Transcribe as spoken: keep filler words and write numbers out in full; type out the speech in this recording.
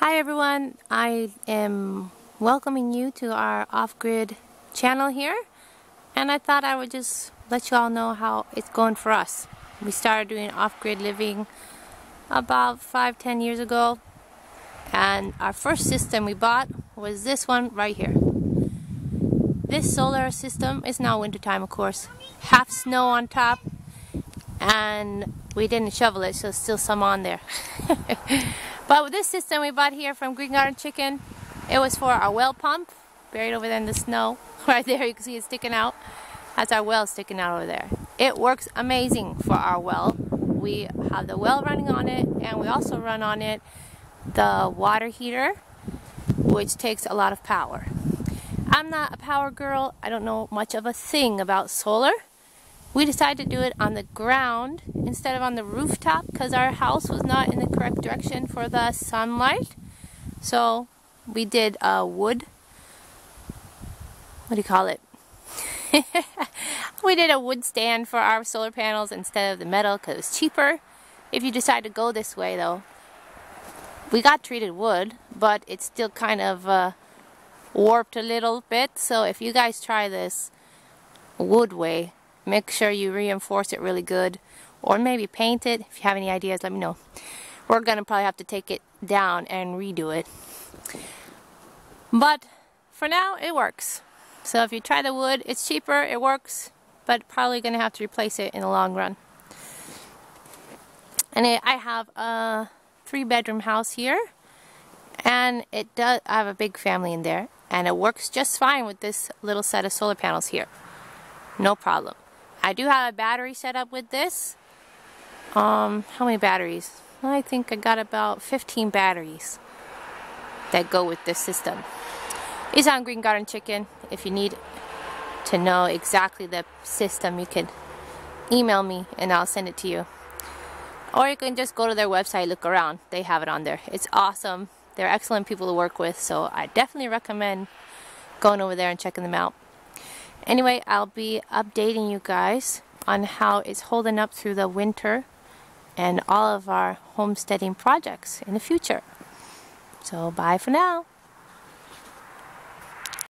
Hi everyone, I am welcoming you to our off-grid channel here, and I thought I would just let you all know how it's going for us. We started doing off-grid living about five ten years ago, and our first system we bought was this one right here. This solar system is now wintertime, of course, half snow on top, and we didn't shovel it, so still some on there. But with this system we bought here from Green Garden Chicken, it was for our well pump, buried over there in the snow. Right there, you can see it sticking out. That's our well sticking out over there. It works amazing for our well. We have the well running on it, and we also run on it the water heater, which takes a lot of power. I'm not a power girl. I don't know much of a thing about solar. We decided to do it on the ground instead of on the rooftop because our house was not in the correct direction for the sunlight. So we did a wood, what do you call it? We did a wood stand for our solar panels instead of the metal because it was cheaper. If you decide to go this way though, we got treated wood, but it's still kind of uh, warped a little bit. So if you guys try this wood way, make sure you reinforce it really good, or maybe paint it. If you have any ideas, let me know. We're gonna probably have to take it down and redo it. But for now, it works. So if you try the wood, it's cheaper, it works, but probably gonna have to replace it in the long run. And it, I have a three-bedroom house here, and it does. I have a big family in there, and it works just fine with this little set of solar panels here. No problem. I do have a battery set up with this. Um, how many batteries? I think I got about fifteen batteries that go with this system. It's on Green Garden Chicken. If you need to know exactly the system, you can email me and I'll send it to you. Or you can just go to their website, look around. They have it on there. It's awesome. They're excellent people to work with, so I definitely recommend going over there and checking them out. Anyway, I'll be updating you guys on how it's holding up through the winter and all of our homesteading projects in the future. So bye for now.